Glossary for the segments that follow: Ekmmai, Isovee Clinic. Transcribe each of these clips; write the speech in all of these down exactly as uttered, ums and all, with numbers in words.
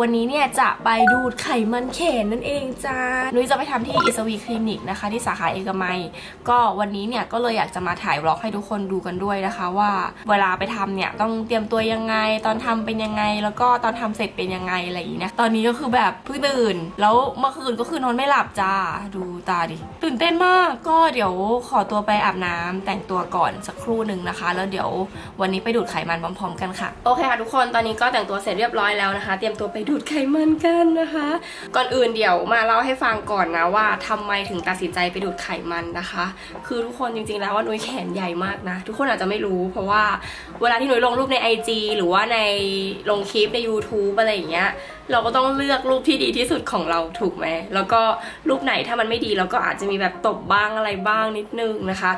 วันนี้เนี่ยจะไปดูดไขมันเขนนั่นเองจ้านุ้ยจะไปทำที่อิสวีคลินิกนะคะที่สาขาเอกมัยก็วันนี้เนี่ยก็เลยอยากจะมาถ่ายบล็อกให้ทุกคนดูกันด้วยนะคะว่าเวลาไปทำเนี่ยต้องเตรียมตัวยังไงตอนทำเป็นยังไงแล้วก็ตอนทำเสร็จเป็นยังไงอะไรอย่างนี้นะตอนนี้ก็คือแบบเพิ่งตื่นแล้วเมื่อคืนก็คือนอนไม่หลับจ้าดูตาดิตื่นเต้นมากก็เดี๋ยวขอตัวไปอาบน้ำแต่งตัวก่อนสักครู่หนึ่งนะคะแล้วเดี๋ยววันนี้ไปดูดไขมันพร้อมๆกันค่ะโอเคค่ะทุกคนตอนนี้ก็แต่งตัวเสร็จเรียบร้อยแล้วนะคะเตรียมตัวไปดูดไขมันกันนะคะก่อนอื่นเดี๋ยวมาเล่าให้ฟังก่อนนะว่าทำไมถึงตัดสินใจไปดูดไขมันนะคะคือทุกคนจริงๆแล้วว่านุ้ยแขนใหญ่มากนะทุกคนอาจจะไม่รู้เพราะว่าเวลาที่นุ้ยลงรูปใน ไอ จี หรือว่าในลงคลิปใน ยูทูบ อะไรอย่างเงี้ยเราก็ต้องเลือกรูปที่ดีที่สุดของเราถูกไหมแล้วก็รูปไหนถ้ามันไม่ดีเราก็อาจจะมีแบบตบบ้างอะไรบ้างนิดนึงนะคะ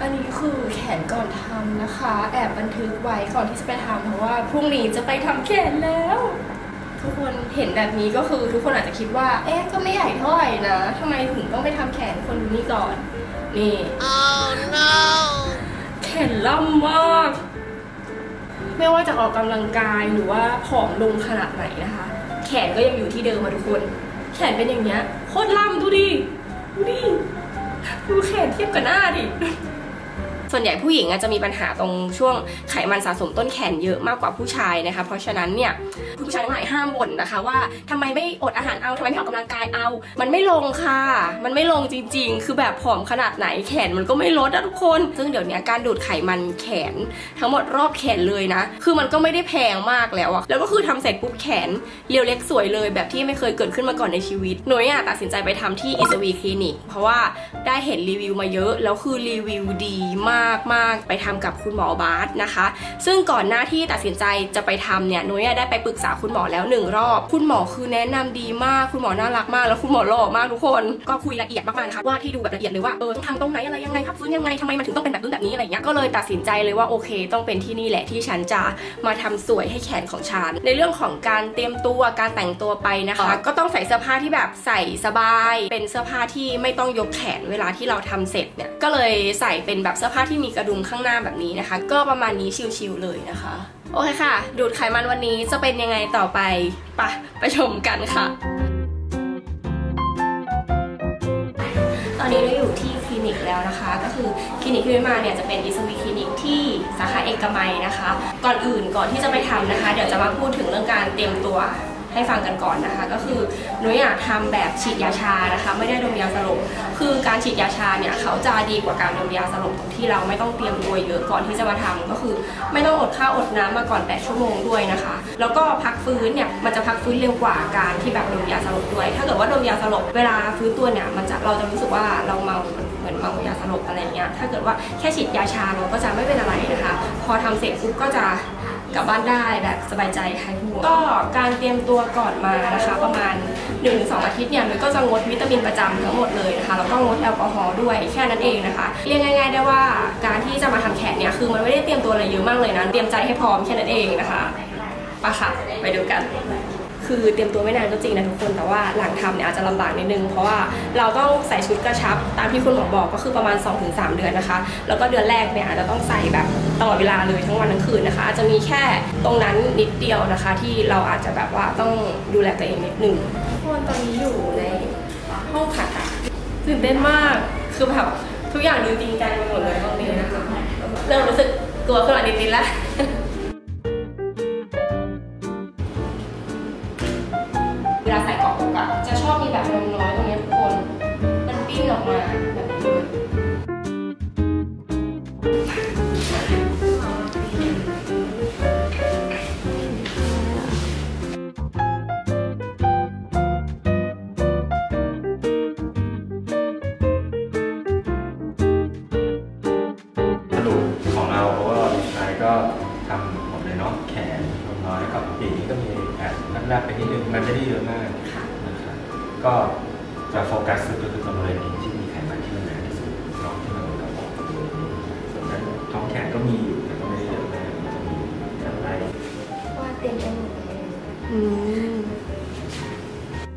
อันนี้คือแขนก่อนทำนะคะแอบบันทึกไว้ก่อนที่จะไปทำเพราะว่าพรุ่งนี้จะไปทำแขนแล้วทุกคนเห็นแบบนี้ก็คือทุกคนอาจจะคิดว่าเอ๊ะก็ไม่ใหญ่เท่าไหร่นะทำไมถึงต้องไปทำแขนคนดูนี่ก่อนนี่ oh no แขนล่ำมากไม่ว่าจะออกกำลังกายหรือว่าผอมลงขนาดไหนนะคะแขนก็ยังอยู่ที่เดิมมาทุกคนแขนเป็นอย่างเงี้ยโคตรล่ำดูดิดูดิดูแขนเทียบกับหน้าดิส่วนใหญ่ผู้หญิงจะมีปัญหาตรงช่วงไขมันสะสมต้นแขนเยอะมากกว่าผู้ชายนะคะเพราะฉะนั้นเนี่ยผู้ชายทั้งหลายห้ามบ่นนะคะว่าทำไมไม่อดอาหารเอาทำไมไม่ออกกำลังกายเอามันไม่ลงค่ะมันไม่ลงจริงๆคือแบบผอมขนาดไหนแขนมันก็ไม่ลดนะทุกคนซึ่งเดี๋ยวนี้การดูดไขมันแขนทั้งหมดรอบแขนเลยนะคือมันก็ไม่ได้แพงมากแล้วอะแล้วก็คือทำเสร็จปุ๊บแขนเรียวเล็กสวยเลยแบบที่ไม่เคยเกิดขึ้นมาก่อนในชีวิตหนูเนี่ยตัดสินใจไปทำที่อิสวีคลินิกเพราะว่าได้เห็นรีวิวมาเยอะแล้วคือรีวิวดีมากมากๆไปทำกับคุณหมอบาสนะคะซึ่งก่อนหน้าที่ตัดสินใจจะไปทำเนี่ยนุ้ยได้ไปปรึกษาคุณหมอแล้วหนึ่งรอบคุณหมอคือแนะนำดีมากคุณหมอน่ารักมากแล้วคุณหมอหล่อมากทุกคนก็คุยละเอียดมากๆนะคะว่าที่ดูแบบละเอียดเลยว่าเออต้องทำตรงไหนอะไรยังไงครับฟื้นยังไงทำไมมันถึงต้องเป็นแบบนู้นแบบนี้อะไรเงี้ยก็เลยตัดสินใจเลยว่าโอเคต้องเป็นที่นี่แหละที่ฉันจะมาทำสวยให้แขนของฉันในเรื่องของการเตรียมตัวการแต่งตัวไปนะคะก็ต้องใส่เสื้อผ้าที่แบบใส่สบายเป็นเสื้อผ้าที่ไม่ต้องยกแขนเวลาที่เราทำเสร็จเนี่ยก็เลยใส่เป็นแบบเสื้อผ้าที่มีกระดุมข้างหน้าแบบนี้นะคะก็ประมาณนี้ชิลๆเลยนะคะโอเคค่ะดูดไขมันวันนี้จะเป็นยังไงต่อไปไปไปชมกันค่ะตอนนี้เราอยู่ที่คลินิกแล้วนะคะก็คือคลินิกที่มาเนี่ยจะเป็นอิสวีคลินิกที่สาขาเอกมัยนะคะก่อนอื่นก่อนที่จะไปทำนะคะเดี๋ยวจะมาพูดถึงเรื่องการเตรียมตัวให้ฟังกันก่อนนะคะก็คือนุ้ยอยากทำแบบฉีดยาชานะคะไม่ได้ดมยาสลบคือการฉีดยาชาเนี่ยเขาจะดีกว่าการดมยาสลบตรงที่เราไม่ต้องเตรียมตัวเยอะก่อนที่จะมาทำก็คือไม่ต้องอดข้าวอดน้ำมาก่อนแปดชั่วโมงด้วยนะคะแล้วก็พักฟื้นเนี่ยมันจะพักฟื้นเร็วกว่าการที่แบบดมยาสลบด้วยถ้าเกิดว่าดมยาสลบเวลาฟื้นตัวเนี่ยมันจะเราจะรู้สึกว่าเราเมาเหมือนเมายาสลบอะไรเงี้ยถ้าเกิดว่าแค่ฉีดยาชาเราก็จะไม่เป็นอะไรนะคะพอทำเสร็จปุ๊บก็จะกลับบ้านได้แบบสบายใจหายห่วงก็การเตรียมตัวก่อนมานะคะประมาณ หนึ่งถึงสอง อาทิตย์เนี่ยนุ้ยก็จะงดวิตามินประจำทั้งหมดเลยนะคะแล้วก็งดแอลกอฮอล์ด้วยแค่นั้นเองนะคะเรียกง่ายๆได้ว่าการที่จะมาทำแขนเนี่ยคือมันไม่ได้เตรียมตัวอะไรเยอะมากเลยนะเตรียมใจให้พร้อมแค่นั้นเองนะคะไปค่ะไปดูกันคือเตรียมตัวไม่นานก็จริงนะทุกคนแต่ว่าหลังทำเนี่ยอาจจะลำบากนิดนึงเพราะว่าเราต้องใส่ชุดกระชับตามที่คุณหมอบอกก็คือประมาณ สองถึงสาม เดือนนะคะแล้วก็เดือนแรกเนี่ยอาจจะต้องใส่แบบตลอดเวลาเลยทั้งวันทั้งคืนนะคะอาจจะมีแค่ตรงนั้นนิดเดียวนะคะที่เราอาจจะแบบว่าต้องดูแลตัวเองนิดนึงทุกคนตอนนี้อยู่ในห้องผ่าตัดตื่นเต้นมากคือแบบทุกอย่างดูจริงจังไปหมดเลยตรงนี้นะคะเริ่มรู้สึกกลัวขึ้นมานิดๆแล้วเวลาใส่กรอบอกอะจะชอบมีแบบลมน้อยตรงนี้ทุกคนมันปิ้นออกมาแบบนี้กระดูกของเราเพราะว่าลูกชายก็ทำหมดเลยเนาะแขนลมน้อยกับปีกนี้ก็มีแอบแรกๆไปนิดนึงมันไม่ได้เยอะมากก็จะโฟกัสสุดก็คือตรงบริเวณที่มีไขมันที่มันหนาที่สุดน้องที่มันกระบอกส่วนนั้นท้องแขนก็มีอยู่แต่ก็ไม่เยอะมากจะมีอะไรว่าเต็มไปหมดเลย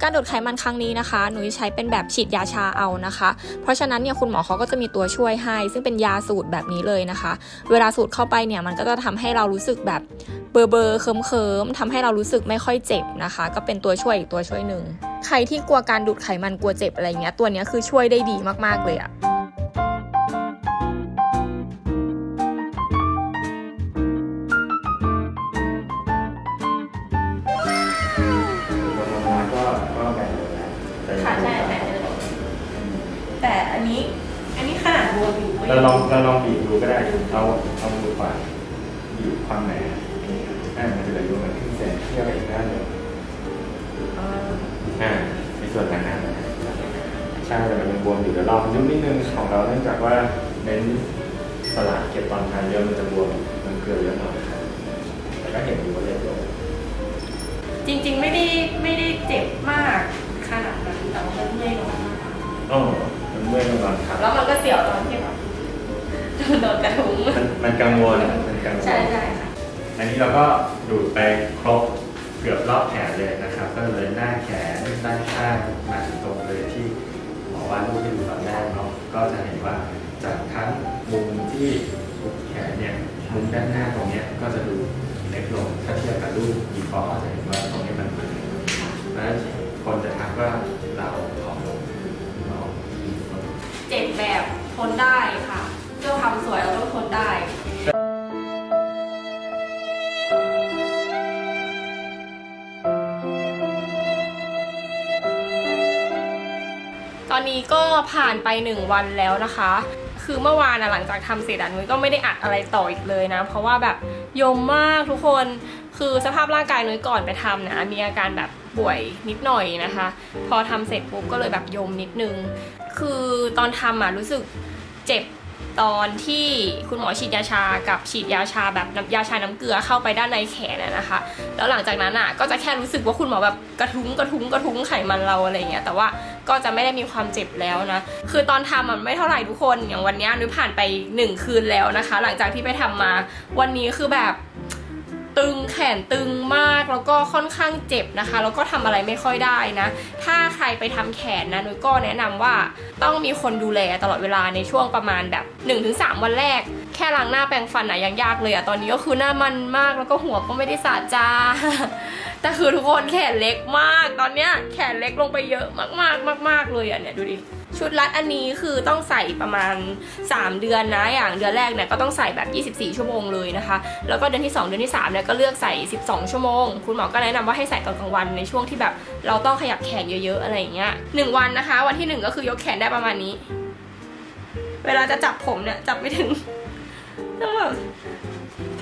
การดูดไขมันครั้งนี้นะคะหนูใช้เป็นแบบฉีดยาชาเอานะคะเพราะฉะนั้นเนี่ยคุณหมอเขาก็จะมีตัวช่วยให้ซึ่งเป็นยาสูตรแบบนี้เลยนะคะเวลาสูตรเข้าไปเนี่ยมันก็จะทำให้เรารู้สึกแบบเบอร์เบอร์เคิมเคิมทำให้เรารู้สึกไม่ค่อยเจ็บนะคะก็เป็นตัวช่วยอีกตัวช่วยหนึ่งใครที่กลัวการดูดไขมันกลัวเจ็บอะไรเงี้ยตัวนี้คือช่วยได้ดีมากๆเลยอะแต่อันนี้อันนี้ขนาดโบว์อยู่เราลองเราลองบีบดูก็ได้เอาเอามือขวาบีบความหนาอ่ามันจะเหลืออยู่มันขึ้นเซนเที่ยวไปอีกด้านหนึ่งอ่าในส่วนหนาๆใช่แต่มันยังบวมอยู่เดี๋ยวลองยุ่งนิดนึงของเราเนื่องจากว่าเน้นสลัดเก็บตอนทานเยอะมันจะบวมมันเกลือเยอะหน่อยแต่ก็เห็นอยู่ว่าเล็กลงจริงๆไม่ได้ไม่ได้เจ็บมากขนาดนั้นแต่ว่ามันเมื่อยลงอ๋อมันเมื่อยลงครับแล้วมันก็เสียวตอนที่แบบโดนกระทุ้งมันกังวลมันกังวลใช่ใช่ค่ะอันนี้เราก็ดูดไปครบเกือบรอบแขนเลยนะครับก็เลยหน้าแขนด้านข้างมาถึงตรงเลยที่หมอวาดรูปให้ดูตอนแรกเนาะก็จะเห็นว่าจากทั้งมุมที่แขนเนี่ยมุมด้านหน้าตรงเนี้ยก็จะดูเล็กลงถ้าเทียบกับรูปอีฟอร์จะเห็นว่าตรงนี้มันมันเพราะฉะนั้นคนจะทักว่าเราผอมลงเจ็บแบบทนได้ค่ะเรื่องความสวยเราต้องทนได้ตอนนี้ก็ผ่านไปหนึ่งวันแล้วนะคะคือเมื่อวานนะหลังจากทำเสร็จอ่ะนุ้ยก็ไม่ได้อัดอะไรต่ออีกเลยนะเพราะว่าแบบยมมากทุกคนคือสภาพร่างกายนุ้ยก่อนไปทำนะมีอาการแบบป่วยนิดหน่อยนะคะพอทำเสร็จปุ๊บก็เลยแบบยมนิดนึงคือตอนทำอ่ะรู้สึกเจ็บตอนที่คุณหมอฉีดยาชากับฉีดยาชาแบบยาชาน้ำเกลือเข้าไปด้านในแขนนะคะแล้วหลังจากนั้นอ่ะก็จะแค่รู้สึกว่าคุณหมอแบบกระทุ้งกระทุ้งกระทุ้งไขมันเราอะไรเงี้ยแต่ว่าก็จะไม่ได้มีความเจ็บแล้วนะคือตอนทำมันไม่เท่าไหร่ทุกคนอย่างวันนี้นุ้ยผ่านไปหนึ่งคืนแล้วนะคะหลังจากที่ไปทำมาวันนี้คือแบบตึงแขนตึงมากแล้วก็ค่อนข้างเจ็บนะคะแล้วก็ทำอะไรไม่ค่อยได้นะถ้าใครไปทำแขนนะนุ้ยก็แนะนำว่าต้องมีคนดูแลตลอดเวลาในช่วงประมาณแบบ หนึ่งถึงสาม วันแรกแค่ล้างหน้าแปรงฟันนะยังยากเลยอะตอนนี้ก็คือหน้ามันมากแล้วก็หัวก็ไม่ได้สะจ้า แต่คือทุกคนแขนเล็กมากตอนเนี้ยแขนเล็กลงไปเยอะมากๆมากๆเลยอะเนี่ยดูดิชุดรัดอันนี้คือต้องใส่ประมาณสามเดือนนะอย่างเดือนแรกเนี่ยก็ต้องใส่แบบยี่สิบสี่ชั่วโมงเลยนะคะแล้วก็เดือนที่สองเดือนที่สามเนี่ยก็เลือกใส่สิบสองชั่วโมงคุณหมอก็แนะนำว่าให้ใส่ตอนกลางวันในช่วงที่แบบเราต้องขยับแขนเยอะๆอะไรอย่างเงี้ยหนึ่งวันนะคะวันที่หนึ่งก็คือยกแขนได้ประมาณนี้เวลาจะจับผมเนี่ยจับไม่ถึงต้องแบบ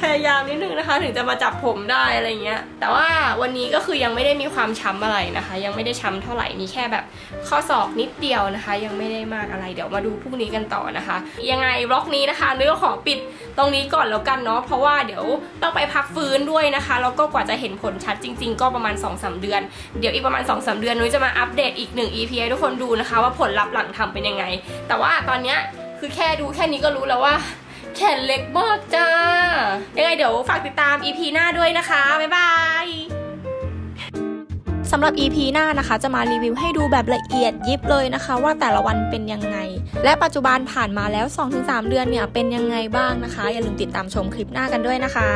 พยายามนิดนึงนะคะถึงจะมาจับผมได้อะไรเงี้ยแต่ว่าวันนี้ก็คือยังไม่ได้มีความช้ำอะไรนะคะยังไม่ได้ช้ำเท่าไหร่มีแค่แบบข้อศอกนิดเดียวนะคะยังไม่ได้มากอะไรเดี๋ยวมาดูพรุ่งนี้กันต่อนะคะยังไงบล็อกนี้นะคะนุ้ยก็ขอปิดตรงนี้ก่อนแล้วกันเนาะเพราะว่าเดี๋ยวต้องไปพักฟื้นด้วยนะคะแล้วก็กว่าจะเห็นผลชัดจริงๆก็ประมาณ สองถึงสาม เดือนเดี๋ยวอีกประมาณ สองถึงสาม เดือนนุ้ยจะมาอัปเดตอีกหนึ่ง อี พี ให้ทุกคนดูนะคะว่าผลลัพธ์หลังทำเป็นยังไงแต่ว่าตอนเนี้ยคือแค่ดูแค่นี้ก็รู้แล้วว่าแขนเล็กมากจ้ายังไงเดี๋ยวฝากติดตาม อี พี หน้าด้วยนะคะ บ๊ายบายสำหรับ อี พี หน้านะคะจะมารีวิวให้ดูแบบละเอียดยิบเลยนะคะว่าแต่ละวันเป็นยังไงและปัจจุบันผ่านมาแล้ว สองถึงสาม เดือนเนี่ยเป็นยังไงบ้างนะคะอย่าลืมติดตามชมคลิปหน้ากันด้วยนะคะ